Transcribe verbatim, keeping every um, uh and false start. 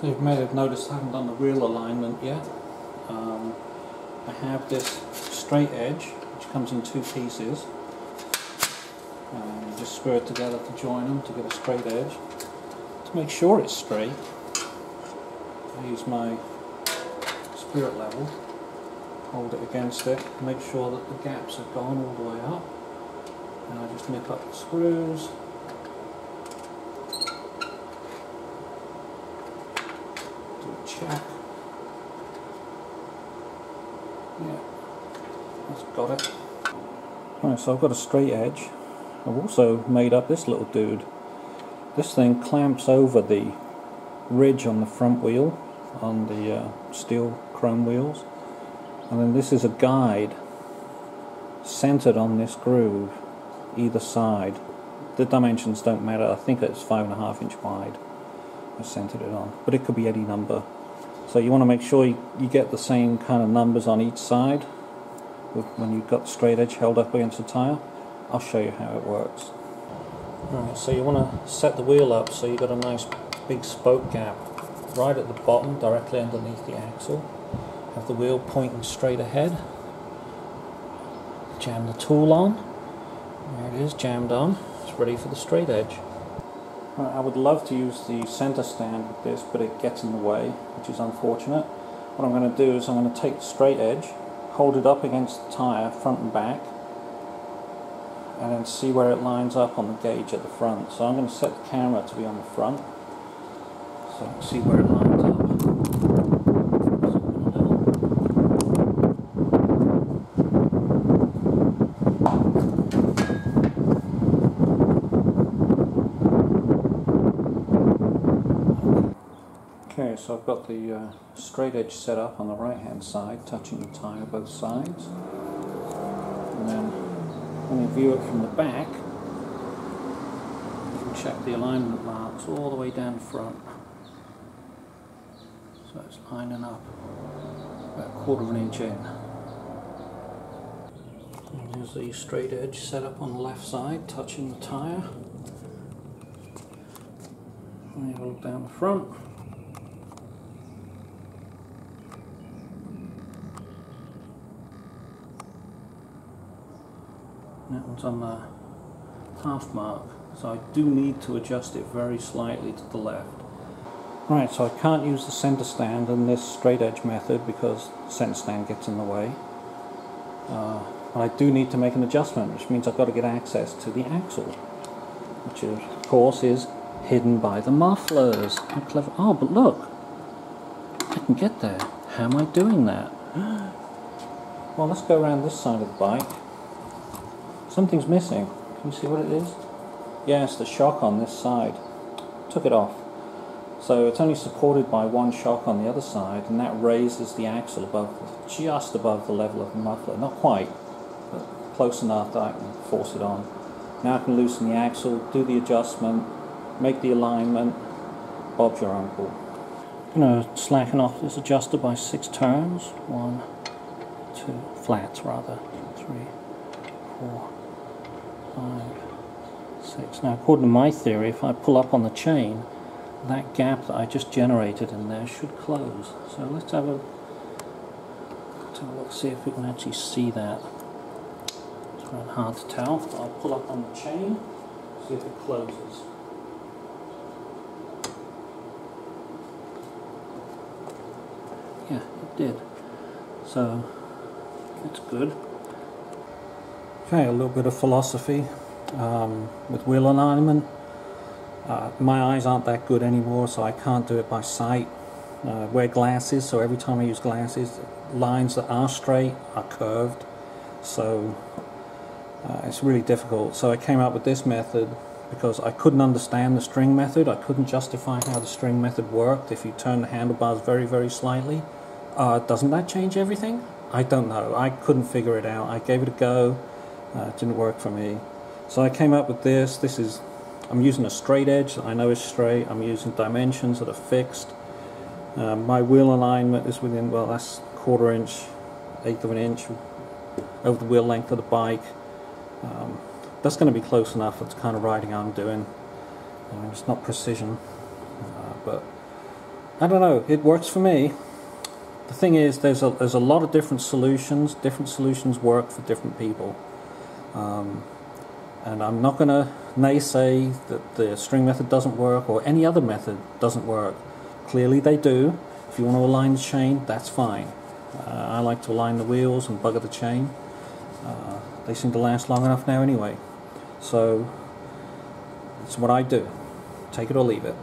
So you may have noticed I haven't done the wheel alignment yet. Um, I have this straight edge which comes in two pieces. Um, just screw it together to join them to get a straight edge. To make sure it's straight, I use my spirit level, hold it against it, make sure that the gaps have gone all the way up, and I just nip up the screws. Do a check. Yeah, that's got it. Alright, so I've got a straight edge. I've also made up this little dude. This thing clamps over the ridge on the front wheel, on the uh, steel chrome wheels, and then this is a guide centered on this groove either side. The dimensions don't matter, I think it's five and a half inch wide I centered it on, but it could be any number. So you want to make sure you, you get the same kind of numbers on each side when you've got the straight edge held up against the tire. I'll show you how it works. Alright, so you want to set the wheel up so you've got a nice big spoke gap right at the bottom, directly underneath the axle. Have the wheel pointing straight ahead. Jam the tool on. There it is, jammed on. It's ready for the straight edge. Right, I would love to use the center stand with this, but it gets in the way, which is unfortunate. What I'm going to do is I'm going to take the straight edge, hold it up against the tire, front and back, and then see where it lines up on the gauge at the front. So I'm going to set the camera to be on the front, so I can see where it lines up. Okay, so I've got the uh, straight edge set up on the right hand side, touching the tire both sides, and then when you view it from the back, you can check the alignment marks all the way down front. So it's lining up about a quarter of an inch in. And there's the straight edge set up on the left side, touching the tyre. And you have a look down the front. That one's on the half mark, so I do need to adjust it very slightly to the left. Right, so I can't use the center stand in this straight edge method because the center stand gets in the way. Uh, but I do need to make an adjustment, which means I've got to get access to the axle, which is, of course is hidden by the mufflers. How clever. Oh, but look! I can get there. How am I doing that? Well, let's go around this side of the bike. Something's missing. Can you see what it is? Yeah, it's the shock on this side. Took it off. So it's only supported by one shock on the other side, and that raises the axle above, just above the level of the muffler. Not quite, but close enough that I can force it on. Now I can loosen the axle, do the adjustment, make the alignment. Bob's your uncle. I'm going to slacken off this adjuster by six turns. One, two, flats rather, three, four, five, six. Now, according to my theory, if I pull up on the chain, that gap that I just generated in there should close. So let's have a, let's have a look, see if we can actually see that. It's rather hard to tell. But I'll pull up on the chain, see if it closes. Yeah, it did. So that's good. Okay, a little bit of philosophy um, with wheel alignment. Uh, my eyes aren't that good anymore, so I can't do it by sight. Uh, I wear glasses, so every time I use glasses, lines that are straight are curved, so uh, it's really difficult. So I came up with this method because I couldn't understand the string method. I couldn't justify how the string method worked. If you turn the handlebars very, very slightly, uh, doesn't that change everything? I don't know. I couldn't figure it out. I gave it a go. Uh, it didn't work for me, so I came up with this. This is, I'm using a straight edge that I know is straight. I'm using dimensions that are fixed. Uh, my wheel alignment is within, well, that's quarter inch, eighth of an inch over the wheel length of the bike. Um, that's going to be close enough for the kind of riding I'm doing. I mean, it's not precision, uh, but I don't know, it works for me. The thing is, there's a, there's a lot of different solutions. Different solutions work for different people. Um, and I'm not going to naysay that the string method doesn't work or any other method doesn't work. Clearly they do. If you want to align the chain, that's fine. Uh, I like to align the wheels and bugger the chain. Uh, they seem to last long enough now anyway. So, it's what I do. Take it or leave it.